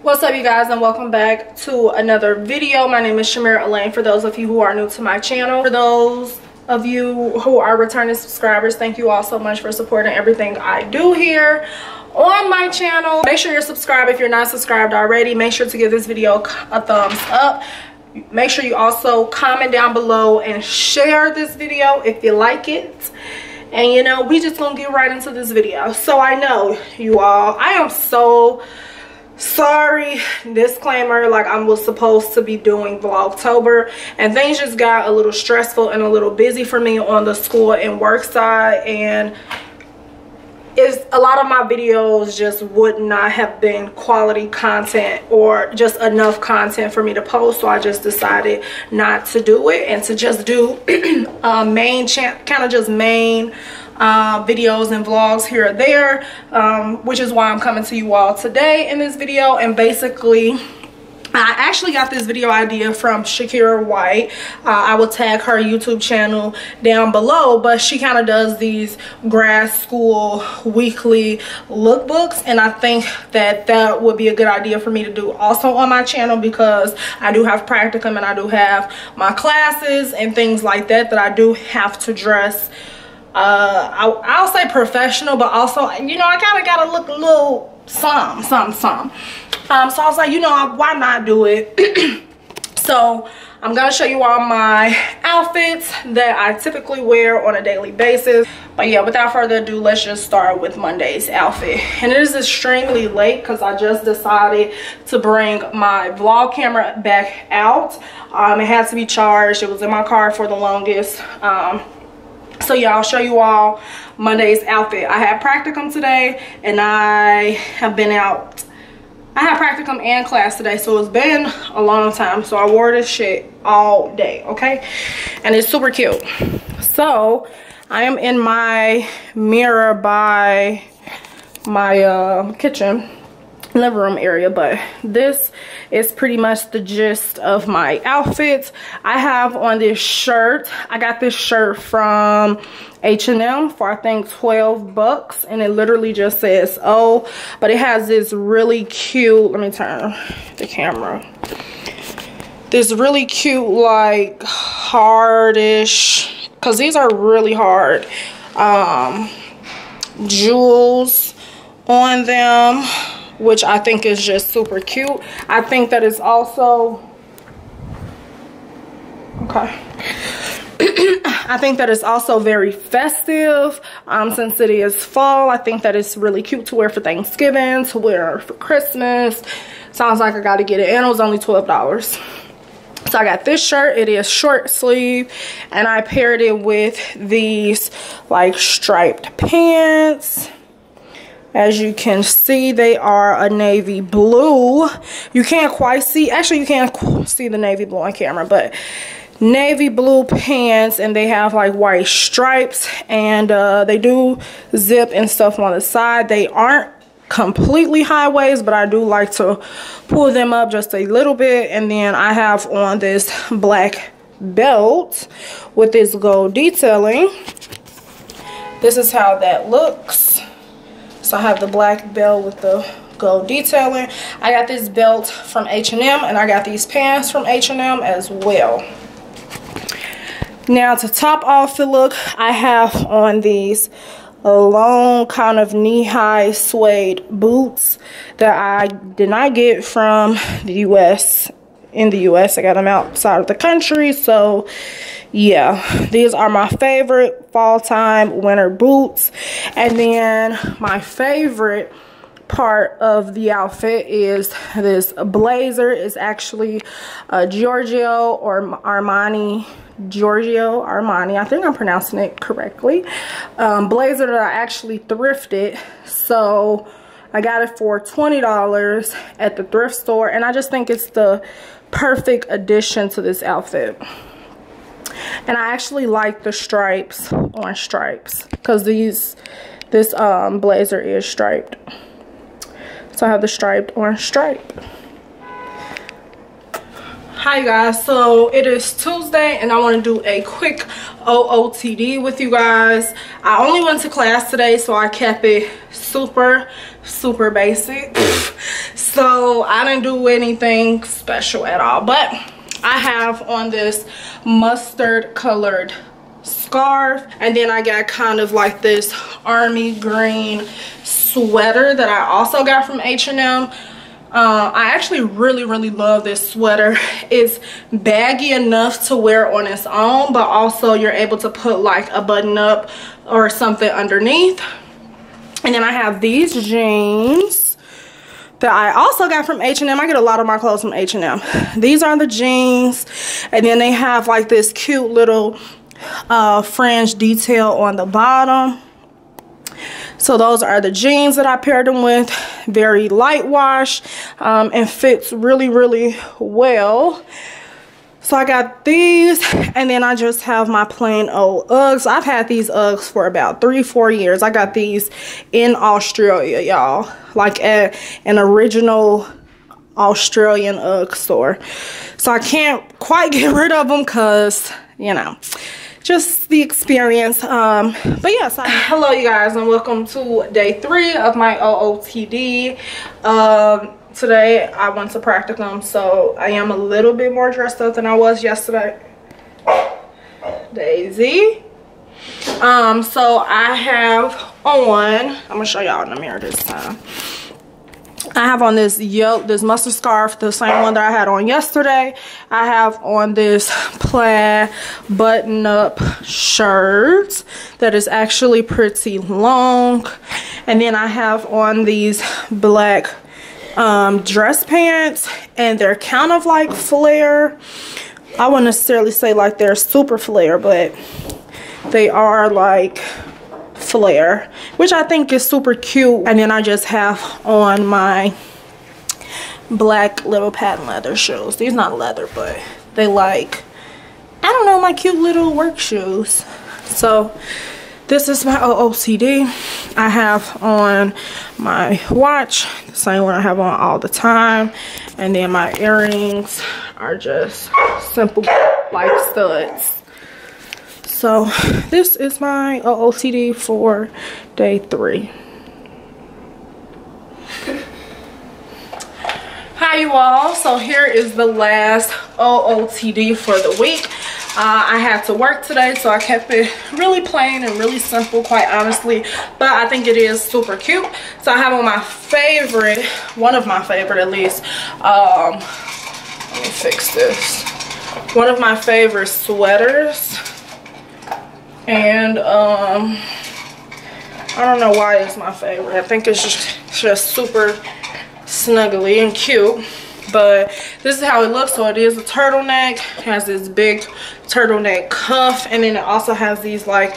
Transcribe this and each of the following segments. What's up, you guys, and welcome back to another video. My name is Chamira Elaine. For those of you who are new to my channel, for those of you who are returning subscribers, thank you all so much for supporting everything I do here on my channel. Make sure you're subscribed if you're not subscribed already. Make sure to give this video a thumbs up. Make sure you also comment down below and share this video if you like it. And you know, we just gonna get right into this video. So I know you all, I am so sorry, disclaimer, like I was supposed to be doing Vlogtober and things just got a little stressful and a little busy for me on the school and work side, and it's a lot of my videos just would not have been quality content or just enough content for me to post, so I just decided not to do it and to just do main videos and vlogs here or there, which is why I'm coming to you all today in this video. And basically I actually got this video idea from Shakira White. I will tag her YouTube channel down below, but she kind of does these grad school weekly lookbooks, and I think that that would be a good idea for me to do also on my channel, because I do have practicum and I do have my classes and things like that that I do have to dress I'll say professional, but also, you know, I kind of gotta look a little some. So I was like, you know, why not do it? So I'm gonna show you all my outfits that I typically wear on a daily basis. But yeah, without further ado, let's just start with Monday's outfit. And it is extremely late because I just decided to bring my vlog camera back out. It had to be charged. It was in my car for the longest. So yeah, I'll show you all Monday's outfit. I had practicum today, and I have been out. I had practicum and class today, so it's been a long time. So I wore this shit all day, okay? And it's super cute. So I am in my mirror by my kitchen, living room area, but this is pretty much the gist of my outfits. I have on this shirt. I got this shirt from H&M for I think 12 bucks, and it literally just says "Oh," but it has this really cute, let me turn the camera, this really cute like hardish, because these are really hard jewels on them, which I think is just super cute. I think that it's also, okay. I think that it's also very festive, since it is fall. I think that it's really cute to wear for Thanksgiving, to wear for Christmas. Sounds like I gotta get it, and it was only $12. So I got this shirt. It is short sleeve, and I paired it with these like striped pants. As you can see, they are a navy blue. You can't quite see, actually you can't see the navy blue on camera, but navy blue pants, and they have like white stripes, and they do zip and stuff on the side. They aren't completely high waist, but I do like to pull them up just a little bit. And then I have on this black belt with this gold detailing. This is how that looks. So I have the black belt with the gold detailing. I got this belt from H&M, and I got these pants from H&M as well. Now to top off the look, I have on these long kind of knee-high suede boots that I did not get from the U.S. In the U.S. I got them outside of the country. So yeah, these are my favorite fall time winter boots. And then my favorite part of the outfit is this blazer. It's actually Giorgio or Armani, Giorgio Armani, I think I'm pronouncing it correctly, blazer that I actually thrifted. So I got it for $20 at the thrift store, and I just think it's the perfect addition to this outfit. And I actually like the stripes on stripes, because this blazer is striped. So I have the striped on stripe. Hi guys, so it is Tuesday, and I want to do a quick OOTD with you guys. I only went to class today, so I kept it super basic. So I didn't do anything special at all, but I have on this mustard colored scarf, and then I got kind of like this army green sweater that I also got from H&M. I actually really love this sweater. It's baggy enough to wear on its own, but also you're able to put like a button up or something underneath. And then I have these jeans that I also got from H&M. I get a lot of my clothes from H&M. These are the jeans, and then they have like this cute little fringe detail on the bottom. So those are the jeans that I paired them with. Very light wash, and fits really well. So I got these, and then I just have my plain old Uggs. I've had these Uggs for about 3-4 years. I got these in Australia, y'all, like at an original Australian Ugg store. So I can't quite get rid of them because, you know, just the experience. But yes, hello you guys, and welcome to day 3 of my OOTD. Today I went to practicum, so I am a little bit more dressed up than I was yesterday. Daisy. So I have on, I'm gonna show y'all in the mirror this time. I have on this this mustard scarf, the same one that I had on yesterday. I have on this plaid button-up shirt that is actually pretty long. And then I have on these black dress pants, and they're kind of like flare. I wouldn't necessarily say like they're super flare, but they are like flare, which I think is super cute. And then I just have on my black little patent leather shoes. These not leather, but they like, I don't know, my cute little work shoes. So this is my OOTD. I have on my watch, the same one I have on all the time, and then my earrings are just simple like studs. So this is my OOTD for day 3. Hi you all, so here is the last OOTD for the week. I had to work today, so I kept it really plain and really simple, quite honestly, but I think it is super cute. So I have on my favorite, one of my favorite at least, let me fix this, one of my favorite sweaters. And I don't know why it's my favorite. I think it's just super snuggly and cute. But this is how it looks. So it is a turtleneck. It has this big turtleneck cuff. And then it also has these like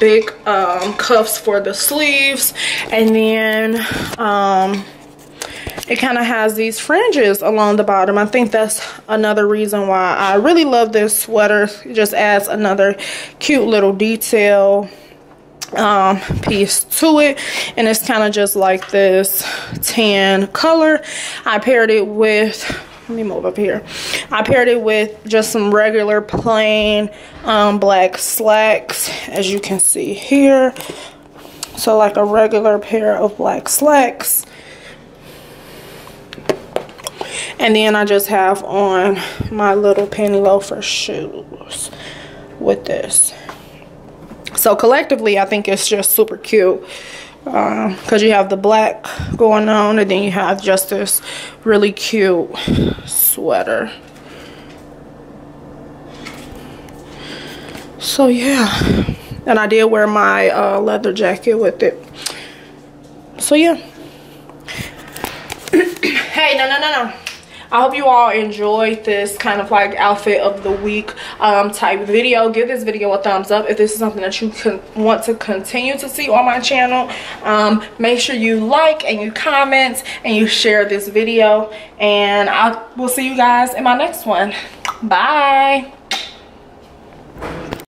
big cuffs for the sleeves. And then it kind of has these fringes along the bottom. I think that's another reason why I really love this sweater. It just adds another cute little detail piece to it, and it's kind of just like this tan color. I paired it with, let me move up here, I paired it with just some regular plain black slacks, as you can see here. So like a regular pair of black slacks. And then I just have on my little penny loafer shoes with this. So collectively, I think it's just super cute because you have the black going on, and then you have just this really cute sweater. So yeah, and I did wear my leather jacket with it. So yeah. Hey, no. I hope you all enjoyed this kind of like outfit of the week type video. Give this video a thumbs up if this is something that you want to continue to see on my channel. Make sure you like and you comment and you share this video. And I will see you guys in my next one. Bye.